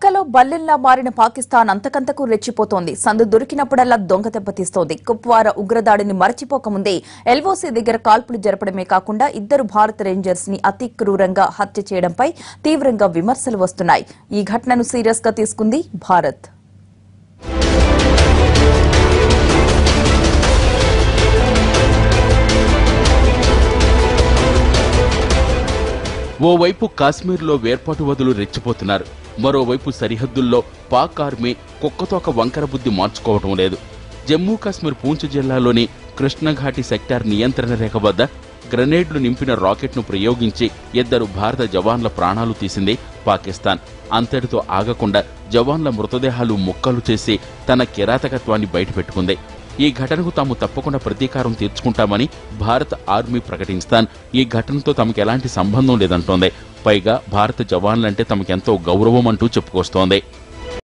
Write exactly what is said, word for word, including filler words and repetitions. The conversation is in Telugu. పక్కలో బల్లెల్లా మారిన పాకిస్తాన్ అంతకంతకు రెచ్చిపోతోంది. సందు దొరికినప్పుడల్లా దొంగ దెబ్బతీస్తోంది. కుప్వారా ఉగ్రదాడిని మరచిపోకముందే ఎల్ఓసీ దగ్గర కాల్పులు జరపడమే కాకుండా ఇద్దరు భారత రేంజర్స్ ని అతి క్రూరంగా హత్య చేయడంపై తీవ్రంగా విమర్శలు వస్తున్నాయి. ఈ ఘటనను సీరియస్ గా తీసుకుంది భారత్. ఓవైపు కాశ్మీర్లో వేర్పాటువాదులు రెచ్చిపోతున్నారు. మరోవైపు సరిహద్దుల్లో పాక్ ఆర్మీ కుక్కతోక వంకర బుద్ధి మార్చుకోవటం లేదు. జమ్మూ కాశ్మీర్ పూంచ్ జిల్లాలోని కృష్ణఘాటి సెక్టార్ నియంత్రణ రేఖ వద్ద గ్రనేడ్లు నింపిన రాకెట్ను ప్రయోగించి ఇద్దరు భారత జవాన్ల ప్రాణాలు తీసింది పాకిస్తాన్. అంతటితో ఆగకుండా జవాన్ల మృతదేహాలు ముక్కలు చేసి తన కిరాతకత్వాన్ని బయటపెట్టుకుంది. ఈ ఘటనకు తాము తప్పకుండా ప్రతీకారం తీర్చుకుంటామని భారత ఆర్మీ ప్రకటిస్తాన్ ఈ ఘటనతో తమకు ఎలాంటి సంబంధం లేదంటోంది. పైగా భారత జవాన్లంటే తమకెంతో గౌరవం అంటూ చెప్పుకొస్తోంది.